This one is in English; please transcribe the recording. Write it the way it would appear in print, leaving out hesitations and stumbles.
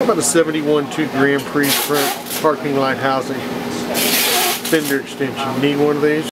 About a 71-2 Grand Prix front parking light housing fender extension. Need one of these?